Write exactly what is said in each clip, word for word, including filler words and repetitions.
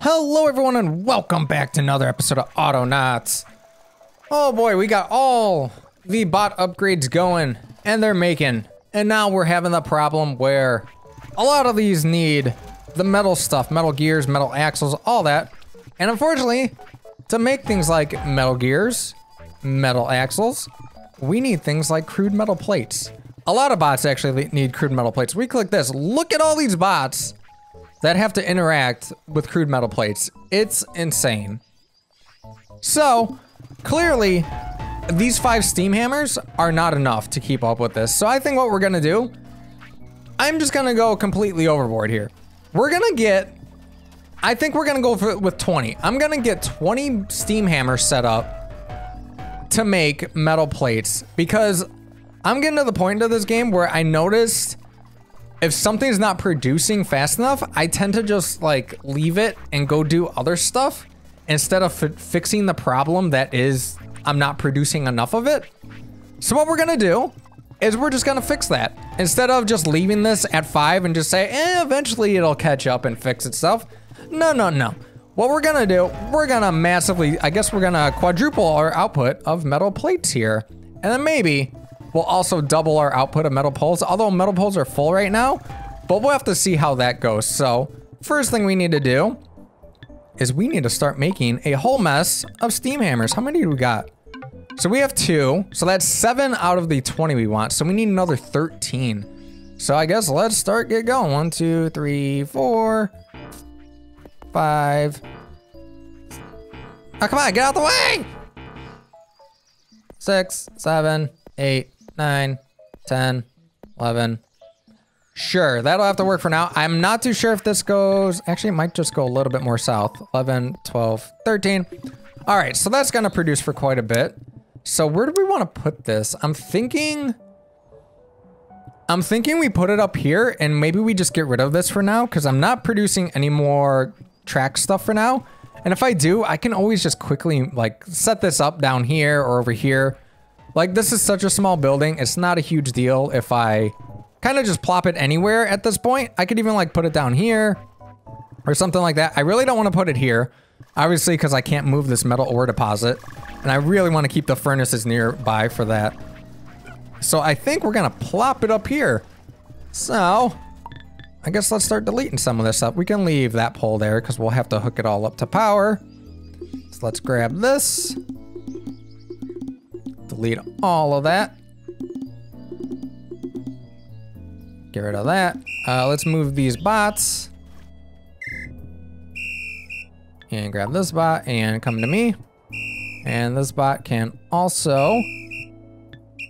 Hello everyone and welcome back to another episode of Autonauts. Oh boy, we got all the bot upgrades going and they're making. And now we're having the problem where a lot of these need the metal stuff, metal gears, metal axles, all that. And unfortunately, to make things like metal gears, metal axles, we need things like crude metal plates. A lot of bots actually need crude metal plates. We click this, look at all these bots that have to interact with crude metal plates. It's insane. So, clearly, these five steam hammers are not enough to keep up with this. So I think what we're gonna do, I'm just gonna go completely overboard here. We're gonna get, I think we're gonna go for, with twenty. I'm gonna get twenty steam hammers set up to make metal plates because I'm getting to the point of this game where I noticed if something's not producing fast enough, I tend to just like leave it and go do other stuff instead of f fixing the problem that is I'm not producing enough of it. So what we're gonna do is we're just gonna fix that. Instead of just leaving this at five and just say, eh, eventually it'll catch up and fix itself. No, no, no. What we're gonna do, we're gonna massively, I guess we're gonna quadruple our output of metal plates here. And then maybe we'll also double our output of metal poles, although metal poles are full right now, but we'll have to see how that goes. So first thing we need to do is we need to start making a whole mess of steam hammers. How many do we got? So we have two, so that's seven out of the twenty we want. So we need another thirteen. So I guess let's start, get going. One, two, three, four, five. Oh, come on, get out the way. Six, seven, eight. nine, ten, eleven. Sure, that'll have to work for now. I'm not too sure if this goes, actually it might just go a little bit more south. eleven, twelve, thirteen. All right, so that's gonna produce for quite a bit. So where do we wanna put this? I'm thinking, I'm thinking we put it up here and maybe we just get rid of this for now because I'm not producing any more track stuff for now. And if I do, I can always just quickly like set this up down here or over here. Like, this is such a small building, it's not a huge deal if I kind of just plop it anywhere at this point. I could even, like, put it down here or something like that. I really don't want to put it here, obviously, because I can't move this metal ore deposit. And I really want to keep the furnaces nearby for that. So I think we're going to plop it up here. So I guess let's start deleting some of this up. We can leave that pole there because we'll have to hook it all up to power. So let's grab this. Delete all of that. Get rid of that. Uh, let's move these bots. And grab this bot and come to me. And this bot can also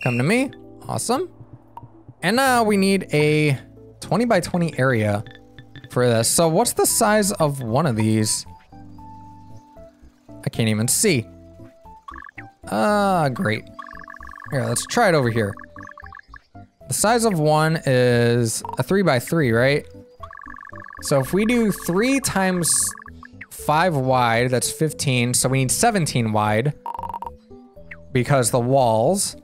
come to me. Awesome. And now we need a twenty by twenty area for this. So what's the size of one of these? I can't even see. Ah, uh, great. Here, let's try it over here. The size of one is a three by three, right? So if we do three times five wide, that's fifteen. So we need seventeen wide because the walls,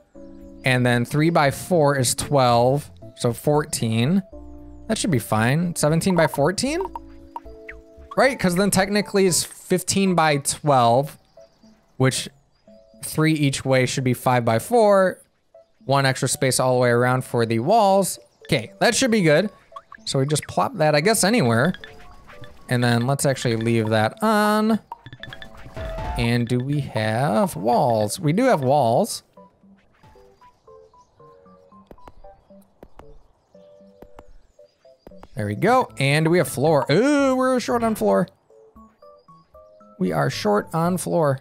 and then three by four is twelve. So fourteen, that should be fine. seventeen by fourteen, right? Cause then technically it's fifteen by twelve, which three each way should be five by four, one extra space all the way around for the walls. Okay, that should be good. So we just plop that, I guess, anywhere. And then let's actually leave that on. And do we have walls? We do have walls. There we go. And do we have floor? Ooh, we're short on floor. We are short on floor.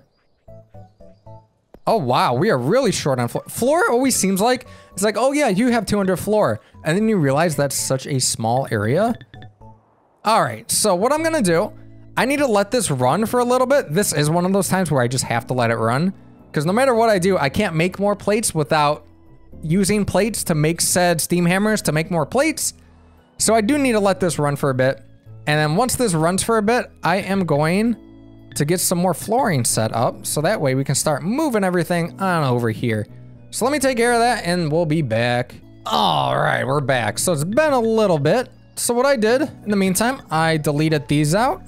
Oh wow, we are really short on floor. Floor always seems like, it's like, oh yeah, you have two hundred floor. And then you realize that's such a small area. All right, so what I'm gonna do, I need to let this run for a little bit. This is one of those times where I just have to let it run. Because no matter what I do, I can't make more plates without using plates to make said steam hammers to make more plates. So I do need to let this run for a bit. And then once this runs for a bit, I am going to get some more flooring set up so that way we can start moving everything on over here. So let me take care of that and we'll be back. All right, we're back. So it's been a little bit. So what I did in the meantime, I deleted these out,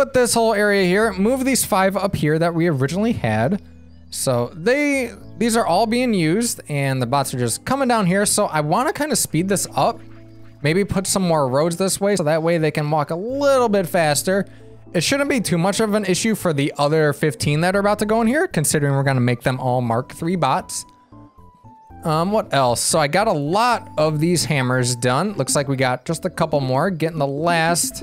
put this whole area here, move these five up here that we originally had. So they, these are all being used and the bots are just coming down here. So I want to kind of speed this up, maybe put some more roads this way so that way they can walk a little bit faster. It shouldn't be too much of an issue for the other fifteen that are about to go in here, considering we're going to make them all Mark three bots. Um, what else? So I got a lot of these hammers done. Looks like we got just a couple more, getting the last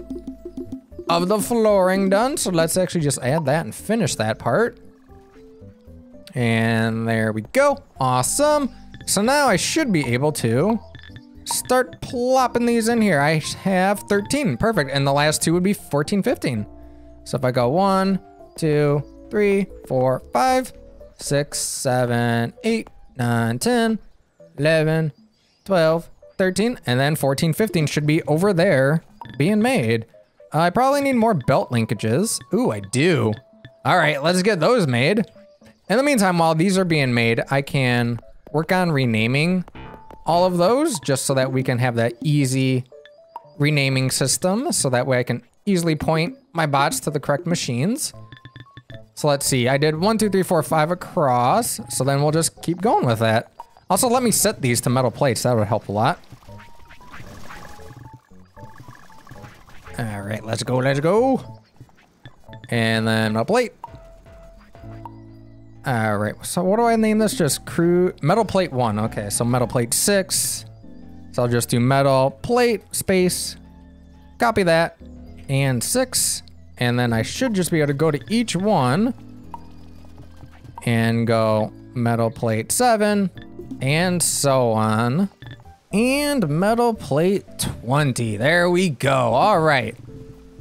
of the flooring done. So let's actually just add that and finish that part. And there we go. Awesome. So now I should be able to start plopping these in here. I have thirteen. Perfect. And the last two would be fourteen, fifteen. So if I go one, two, three, four, five, six, seven, eight, nine, ten, eleven, twelve, thirteen, and then fourteen, fifteen should be over there being made. Uh, I probably need more belt linkages. Ooh, I do. All right, let's get those made. In the meantime, while these are being made, I can work on renaming all of those just so that we can have that easy renaming system. So that way I can easily point my bots to the correct machines. So let's see, I did one, two, three, four, five across. So then we'll just keep going with that. Also, let me set these to metal plates. That would help a lot. All right, let's go, let's go. And then metal plate. All right, so what do I name this? Just crew metal plate one. Okay, so metal plate six. So I'll just do metal plate space, copy that, and six. And then I should just be able to go to each one and go metal plate seven and so on. And metal plate twenty. There we go. All right.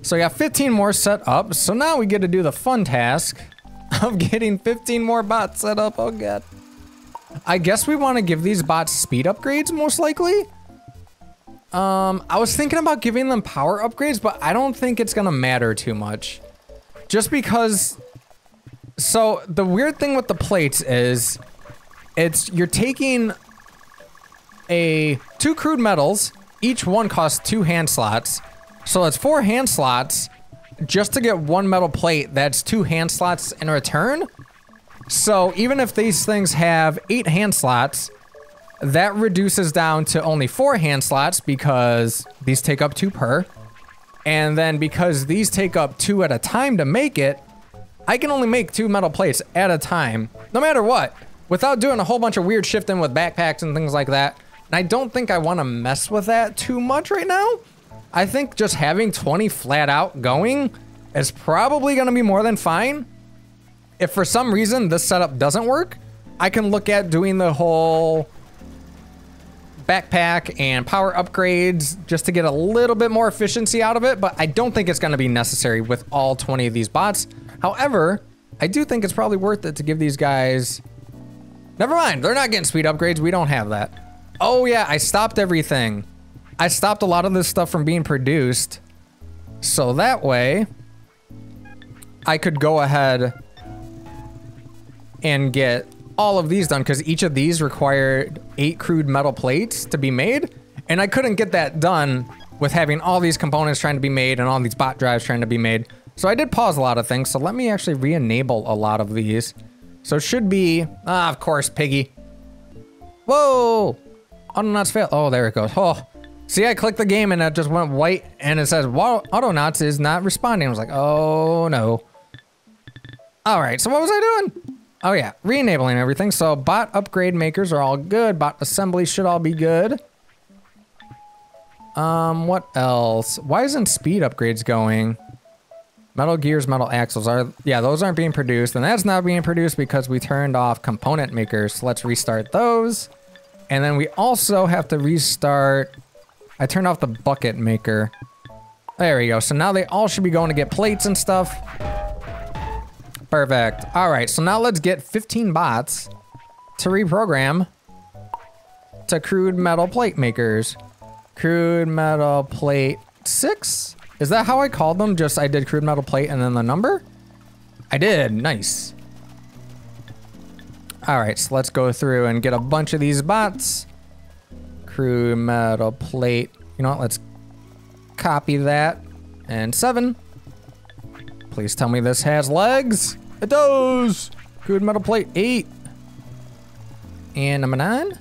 So we got fifteen more set up. So now we get to do the fun task of getting fifteen more bots set up. Oh god. I guess we want to give these bots speed upgrades most likely. Um, I was thinking about giving them power upgrades, but I don't think it's gonna matter too much. Just because, so the weird thing with the plates is it's, you're taking a two crude metals, each one costs two hand slots. So it's four hand slots just to get one metal plate that's two hand slots in return. So even if these things have eight hand slots, that reduces down to only four hand slots because these take up two per. And then because these take up two at a time to make it, I can only make two metal plates at a time, no matter what, without doing a whole bunch of weird shifting with backpacks and things like that. And I don't think I want to mess with that too much right now. I think just having twenty flat out going is probably going to be more than fine. If for some reason this setup doesn't work, I can look at doing the whole backpack and power upgrades just to get a little bit more efficiency out of it, but I don't think it's going to be necessary with all twenty of these bots. However, I do think it's probably worth it to give these guys... Never mind, they're not getting speed upgrades. We don't have that. Oh yeah, I stopped everything. I stopped a lot of this stuff from being produced, so that way I could go ahead and get all of these done, because each of these required eight crude metal plates to be made, and I couldn't get that done with having all these components trying to be made and all these bot drives trying to be made. So I did pause a lot of things, so let me actually re-enable a lot of these. So it should be, ah, of course, Piggy. Whoa! Autonauts fail. Oh, there it goes. Oh. See, I clicked the game and it just went white and it says, wow, Autonauts is not responding. I was like, oh no. All right, so what was I doing? Oh yeah, re-enabling everything. So bot upgrade makers are all good. Bot assembly should all be good. Um, what else? Why isn't speed upgrades going? Metal gears, metal axles are, yeah, those aren't being produced, and that's not being produced because we turned off component makers. So let's restart those. And then we also have to restart, I turned off the bucket maker. There we go. So now they all should be going to get plates and stuff. Perfect. All right. So now let's get fifteen bots to reprogram to crude metal plate makers. Crude metal plate six. Is that how I called them? Just I did crude metal plate and then the number? I did. Nice. All right. So let's go through and get a bunch of these bots. Crude metal plate. You know what? Let's copy that. And seven. Please tell me this has legs. It does. Crude metal plate, eight. And number nine.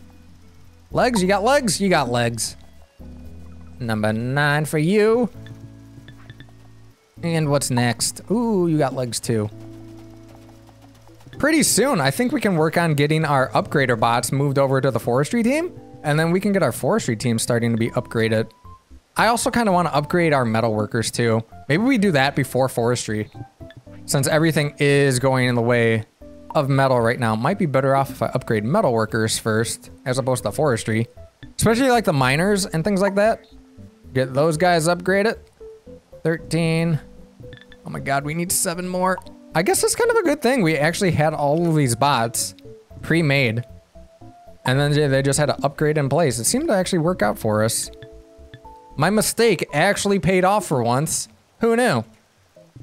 Legs, you got legs? You got legs. Number nine for you. And what's next? Ooh, you got legs too. Pretty soon, I think we can work on getting our upgrader bots moved over to the forestry team. And then we can get our forestry team starting to be upgraded. I also kind of want to upgrade our metal workers too. Maybe we do that before forestry. Since everything is going in the way of metal right now, might be better off if I upgrade metal workers first as opposed to forestry. Especially like the miners and things like that. Get those guys upgraded. thirteen. Oh my god, we need seven more. I guess that's kind of a good thing. We actually had all of these bots pre-made. And then they just had to upgrade in place. It seemed to actually work out for us. My mistake actually paid off for once. Who knew?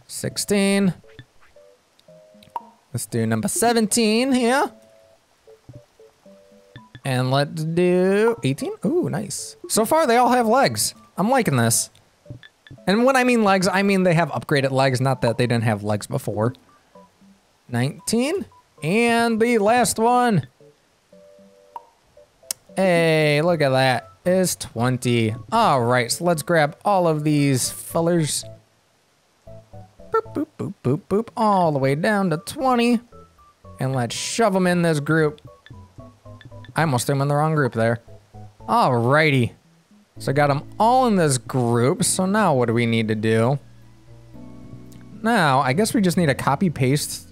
sixteen. Let's do number seventeen here. And let's do eighteen. Ooh, nice. So far, they all have legs. I'm liking this. And when I mean legs, I mean they have upgraded legs, not that they didn't have legs before. nineteen. And the last one. Hey, look at that. It's twenty. All right, so let's grab all of these fellers. Boop, boop, boop, boop, boop. All the way down to twenty. And let's shove them in this group. I almost threw them in the wrong group there. Alrighty. So I got them all in this group. So now what do we need to do? Now, I guess we just need to copy-paste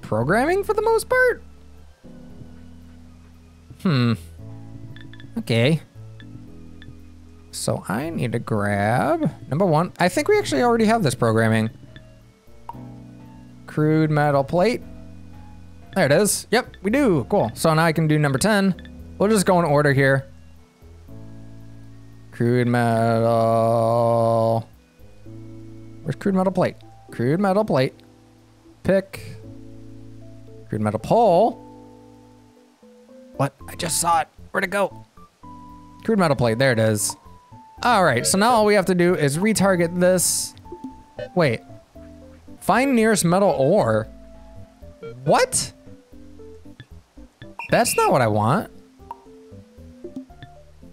programming for the most part? Hmm. Okay. So I need to grab... Number one. I think we actually already have this programming. Crude metal plate. There it is. Yep, we do. Cool. So now I can do number ten. We'll just go in order here. Crude metal... Where's crude metal plate? Crude metal plate. Pick. Crude metal pole. What? I just saw it. Where'd it go? Crude metal plate. There it is. All right. So now all we have to do is retarget this. Wait. Find nearest metal ore. What? That's not what I want.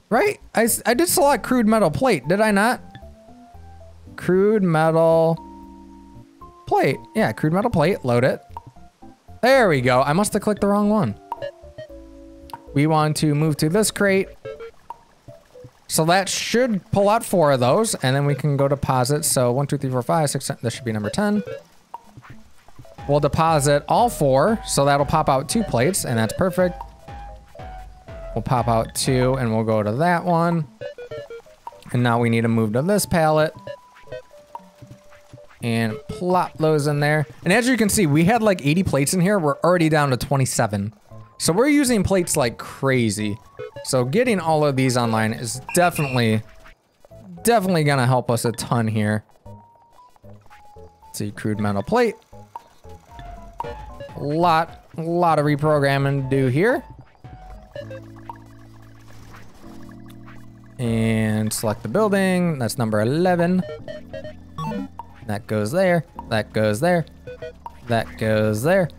Right? I, I did select crude metal plate, did I not? Crude metal plate. Yeah, crude metal plate. Load it. There we go. I must have clicked the wrong one. We want to move to this crate. So that should pull out four of those, and then we can go deposit. So one, two, three, four, five, six, seven. This should be number ten. We'll deposit all four, so that'll pop out two plates, and that's perfect. We'll pop out two, and we'll go to that one. And now we need to move to this pallet. And plop those in there. And as you can see, we had like eighty plates in here. We're already down to twenty-seven. So we're using plates like crazy. So getting all of these online is definitely, definitely gonna help us a ton here. Let's see, crude metal plate. Lot, lot of reprogramming to do here. And select the building. That's number eleven. That goes there. That goes there. That goes there.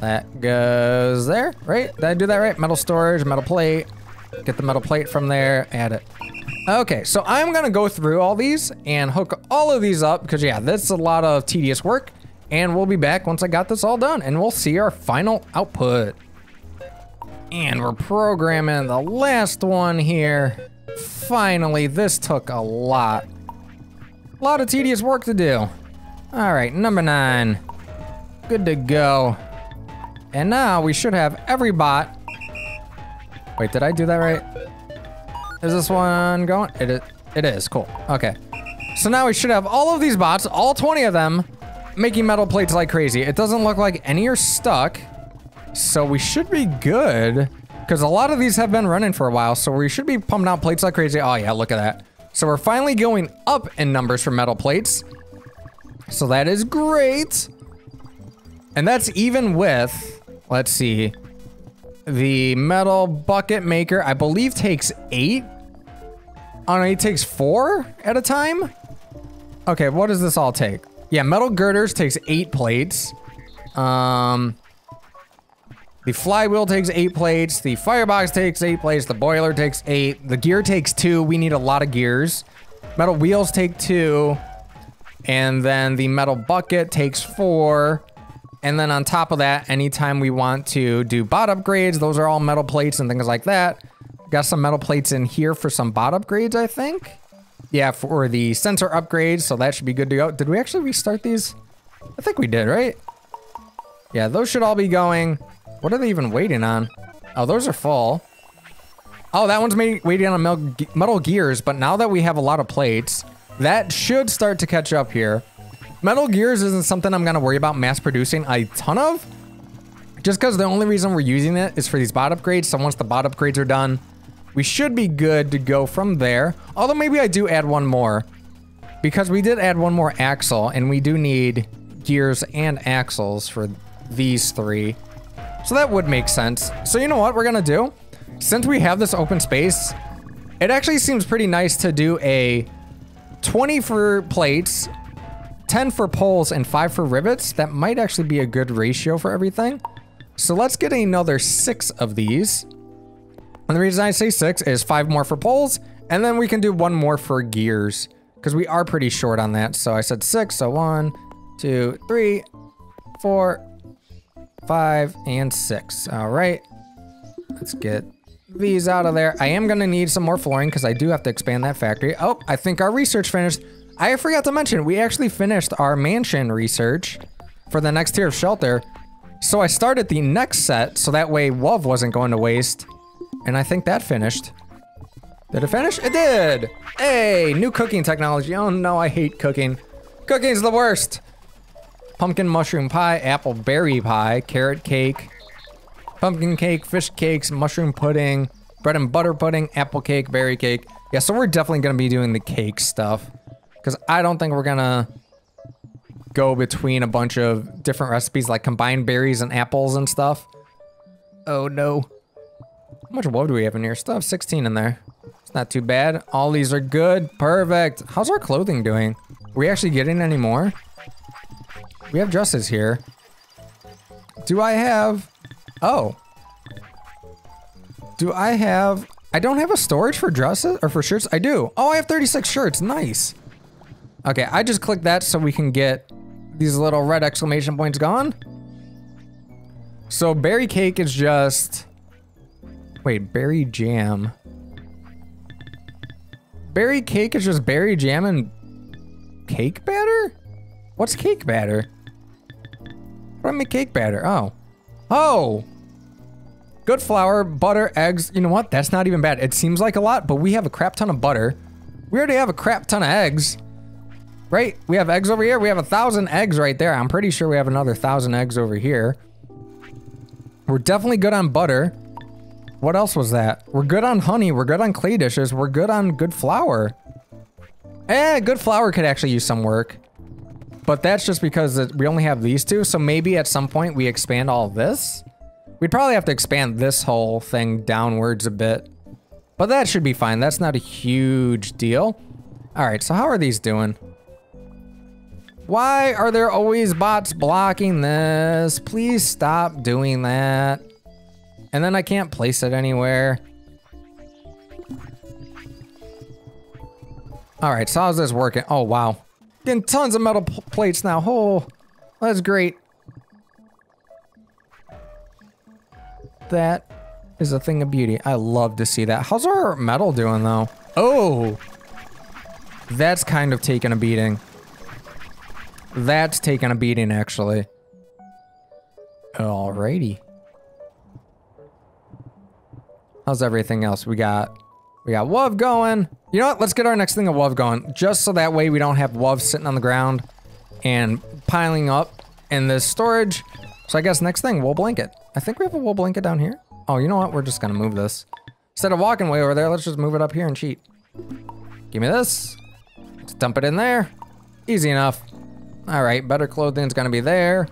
That goes there. Right? Did I do that right? Metal storage, metal plate. Get the metal plate from there. Add it. Okay, so I'm gonna go through all these and hook all of these up because yeah, that's a lot of tedious work. And we'll be back once I got this all done and we'll see our final output. And we're programming the last one here. Finally, this took a lot. A lot of tedious work to do. All right, number nine. Good to go. And now we should have every bot. Wait, did I do that right? Is this one going? It is, it is, cool, okay. So now we should have all of these bots, all twenty of them, making metal plates like crazy. It doesn't look like any are stuck, so we should be good because a lot of these have been running for a while, so we should be pumping out plates like crazy. Oh yeah, look at that. So we're finally going up in numbers for metal plates. So that is great. And that's even with, let's see, the metal bucket maker, I believe takes eight. Oh no, he takes four at a time? Okay, what does this all take? Yeah, metal girders takes eight plates. Um, the flywheel takes eight plates. The firebox takes eight plates. The boiler takes eight. The gear takes two. We need a lot of gears. Metal wheels take two. And then the metal bucket takes four. And then on top of that, anytime we want to do bot upgrades, those are all metal plates and things like that. Got some metal plates in here for some bot upgrades, I think. Yeah, for the sensor upgrades, so that should be good to go. Did we actually restart these? I think we did, right? Yeah, those should all be going. What are they even waiting on? Oh, those are full. Oh, that one's waiting on metal gears, but now that we have a lot of plates, that should start to catch up here. Metal gears isn't something I'm gonna worry about mass producing a ton of, just because the only reason we're using it is for these bot upgrades, so once the bot upgrades are done, we should be good to go from there. Although maybe I do add one more, because we did add one more axle, and we do need gears and axles for these three. So that would make sense. So you know what we're gonna do? Since we have this open space, it actually seems pretty nice to do a twenty for plates, ten for poles, and five for rivets. That might actually be a good ratio for everything. So let's get another six of these. And the reason I say six is five more for poles, and then we can do one more for gears, because we are pretty short on that. So I said six, so one, two, three, four, five, and six. All right, let's get these out of there. I am gonna need some more flooring, because I do have to expand that factory. Oh, I think our research finished. I forgot to mention, we actually finished our mansion research for the next tier of shelter. So I started the next set, so that way love wasn't going to waste. And I think that finished. Did it finish? It did! Hey, new cooking technology. Oh no, I hate cooking. Cooking's the worst! Pumpkin mushroom pie, apple berry pie, carrot cake, pumpkin cake, fish cakes, mushroom pudding, bread and butter pudding, apple cake, berry cake. Yeah, so we're definitely gonna be doing the cake stuff, because I don't think we're gonna go between a bunch of different recipes, like combined berries and apples and stuff. Oh no. How much wood do we have in here? Still have sixteen in there. It's not too bad. All these are good. Perfect. How's our clothing doing? Are we actually getting any more? We have dresses here. Do I have... Oh. Do I have... I don't have a storage for dresses or for shirts. I do. Oh, I have thirty-six shirts. Nice. Okay, I just clicked that so we can get these little red exclamation points gone. So berry cake is just... Wait, berry jam. Berry cake is just berry jam and cake batter? What's cake batter? What do I make cake batter? Oh. Oh! Good flour, butter, eggs. You know what? That's not even bad. It seems like a lot, but we have a crap ton of butter. We already have a crap ton of eggs. Right? We have eggs over here. We have a thousand eggs right there. I'm pretty sure we have another thousand eggs over here. We're definitely good on butter. What else was that? We're good on honey. We're good on clay dishes. We're good on good flour. Eh, good flour could actually use some work. But that's just because we only have these two. So maybe at some point we expand all this. We'd probably have to expand this whole thing downwards a bit. But that should be fine. That's not a huge deal. All right, so how are these doing? Why are there always bots blocking this? Please stop doing that. And then I can't place it anywhere. All right, so how's this working? Oh, wow. Getting tons of metal pl plates now. Oh, that's great. That is a thing of beauty. I love to see that. How's our metal doing, though? Oh, that's kind of taking a beating. That's taking a beating, actually. Alrighty. How's everything else? We got we got W O V going. You know what? Let's get our next thing of W O V going. Just so that way we don't have W O V sitting on the ground and piling up in this storage. So I guess next thing, wool blanket. I think we have a wool blanket down here. Oh, you know what? We're just gonna move this. Instead of walking way over there, let's just move it up here and cheat. Give me this. Let's dump it in there. Easy enough. All right, better clothing's gonna be there.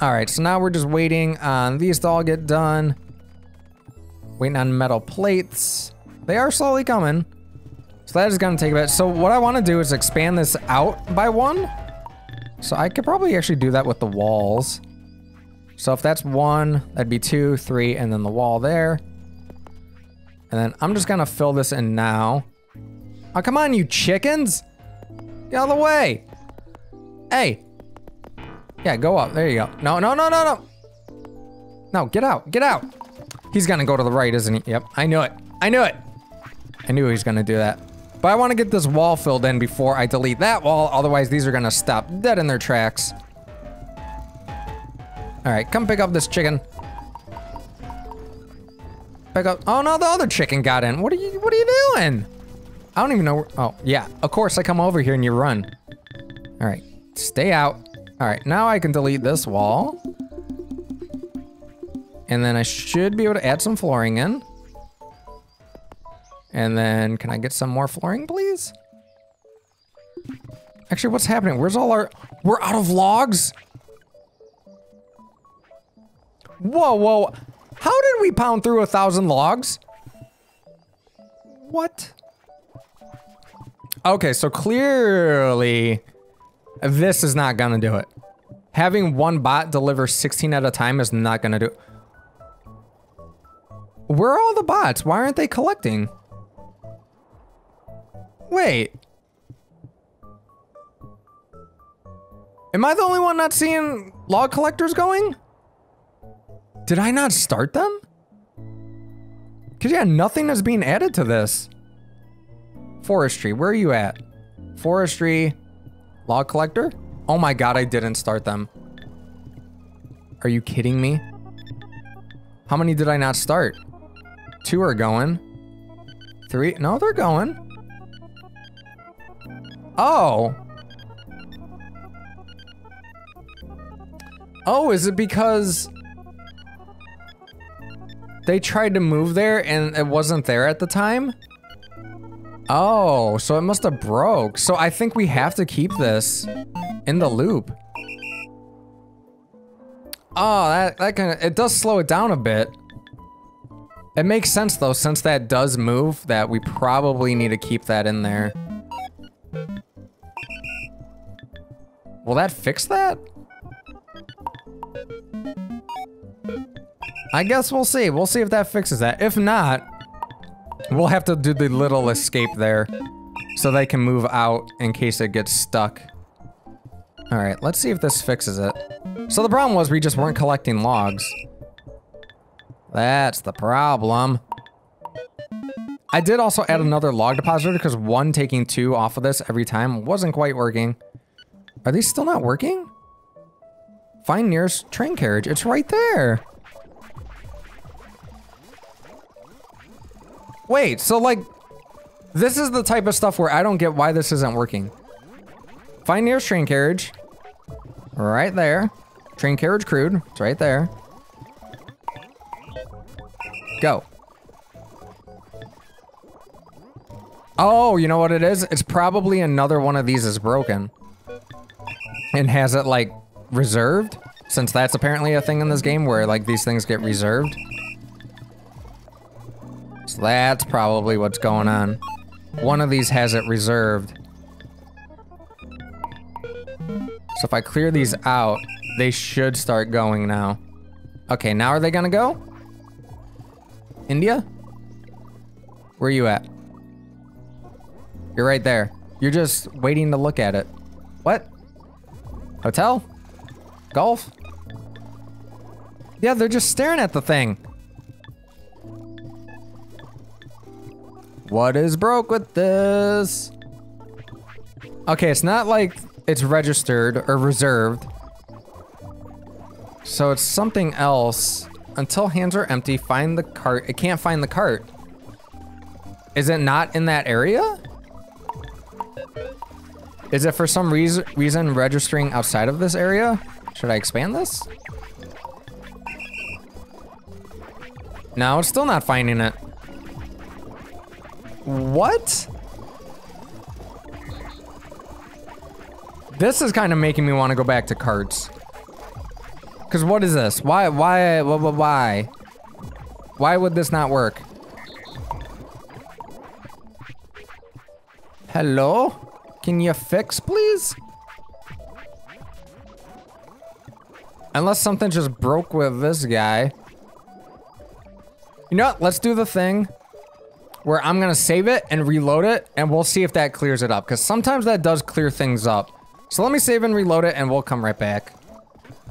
All right, so now we're just waiting on these to all get done. Waiting on metal plates. They are slowly coming. So that is gonna take a bit. So what I want to do is expand this out by one. So I could probably actually do that with the walls. So if that's one, that'd be two, three, and then the wall there. And then I'm just gonna fill this in now. Oh, come on, you chickens! Get out of the way! Hey! Yeah, go up. There you go. No, no, no, no, no! No, get out, get out! He's gonna go to the right, isn't he? Yep, I knew it. I knew it! I knew he was gonna do that. But I wanna get this wall filled in before I delete that wall, otherwise these are gonna stop dead in their tracks. All right, come pick up this chicken. Pick up. Oh no, the other chicken got in. What are you? What are you doing? I don't even know. Where, oh yeah, of course I come over here and you run. All right, stay out. All right, now I can delete this wall, and then I should be able to add some flooring in. And then, can I get some more flooring, please? Actually, what's happening? Where's all our? We're out of logs. Whoa, whoa. How did we pound through a thousand logs? What? Okay, so clearly this is not gonna do it. Having one bot deliver sixteen at a time is not gonna do it. Where are all the bots? Why aren't they collecting? Wait. Am I the only one not seeing log collectors going? Did I not start them? Because yeah, nothing is being added to this. Forestry, where are you at? Forestry, log collector? Oh my god, I didn't start them. Are you kidding me? How many did I not start? Two are going. Three, no, they're going. Oh. Oh, is it because they tried to move there and it wasn't there at the time? Oh, so it must have broke. So I think we have to keep this in the loop. Oh, that, that kind of, it does slow it down a bit. It makes sense though, since that does move, that we probably need to keep that in there. Will that fix that? I guess we'll see. We'll see if that fixes that. If not, we'll have to do the little escape there so they can move out in case it gets stuck. All right, let's see if this fixes it. So the problem was we just weren't collecting logs. That's the problem. I did also add another log depositor because one taking two off of this every time wasn't quite working. Are these still not working? Find nearest train carriage. It's right there. Wait, so like, this is the type of stuff where I don't get why this isn't working. Find nearest train carriage. Right there. Train carriage crewed. It's right there. Go. Oh, you know what it is? It's probably another one of these is broken. And has it like reserved? Since that's apparently a thing in this game where like these things get reserved. That's probably what's going on. One of these has it reserved. So if I clear these out, they should start going now. Okay, now are they gonna go? India? Where are you at? You're right there. You're just waiting to look at it. What? Hotel? Golf? Yeah, they're just staring at the thing. What is broke with this? Okay, it's not like it's registered or reserved. So it's something else. Until hands are empty, find the cart. It can't find the cart. Is it not in that area? Is it for some reason reason registering outside of this area? Should I expand this? No, it's still not finding it. What? This is kind of making me want to go back to carts. Because what is this? Why, why, why, why? Why would this not work? Hello? Can you fix, please? Unless something just broke with this guy. You know what? Let's do the thing where I'm gonna save it and reload it, and we'll see if that clears it up, because sometimes that does clear things up. So let me save and reload it, and we'll come right back.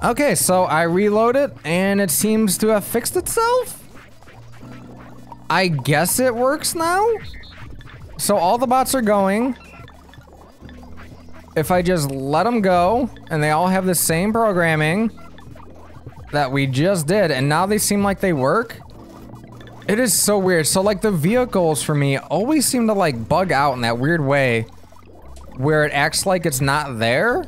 Okay, so I reload it, and it seems to have fixed itself? I guess it works now? So all the bots are going. If I just let them go, and they all have the same programming that we just did, and now they seem like they work. It is so weird. So like the vehicles for me always seem to like bug out in that weird way where it acts like it's not there,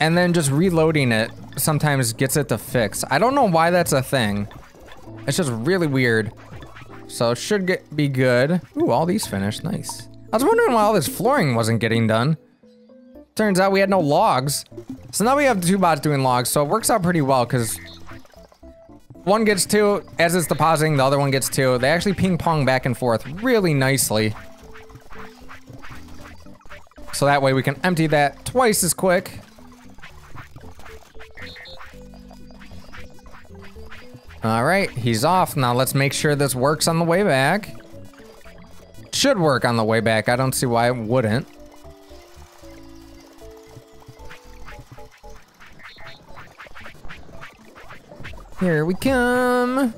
and then just reloading it sometimes gets it to fix. I don't know why that's a thing. It's just really weird. So it should get, be good. Ooh, all these finished. Nice. I was wondering why all this flooring wasn't getting done. Turns out we had no logs. So now we have two bots doing logs, so it works out pretty well because one gets two, as it's depositing, the other one gets two. They actually ping-pong back and forth really nicely. So that way we can empty that twice as quick. Alright, he's off. Now let's make sure this works on the way back. Should work on the way back. I don't see why it wouldn't. Here we come.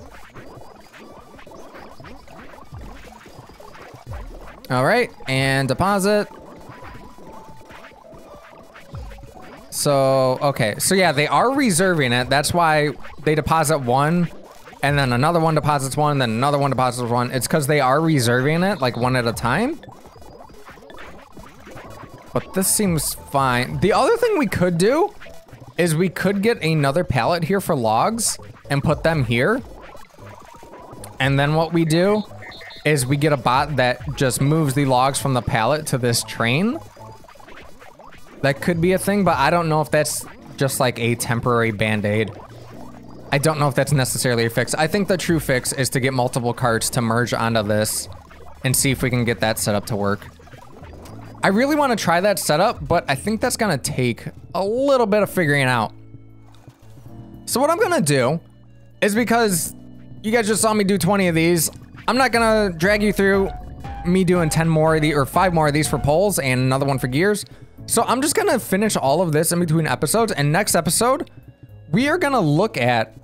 All right, and deposit. So, okay. So yeah, they are reserving it. That's why they deposit one, and then another one deposits one, then another one deposits one. It's because they are reserving it, like one at a time. But this seems fine. The other thing we could do is we could get another pallet here for logs and put them here. And then what we do is we get a bot that just moves the logs from the pallet to this train. That could be a thing, but I don't know if that's just like a temporary band-aid. I don't know if that's necessarily a fix. I think the true fix is to get multiple carts to merge onto this and see if we can get that set up to work. I really want to try that setup, but I think that's going to take a little bit of figuring out. So what I'm going to do is, because you guys just saw me do twenty of these, I'm not going to drag you through me doing ten more of these, or five more of these for poles and another one for gears. So I'm just going to finish all of this in between episodes, and next episode, we are going to look at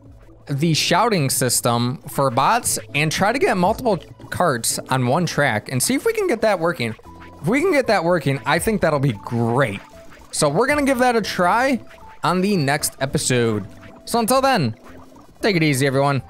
the shouting system for bots and try to get multiple carts on one track and see if we can get that working. If we can get that working, I think that'll be great. So we're gonna give that a try on the next episode. So until then, take it easy, everyone.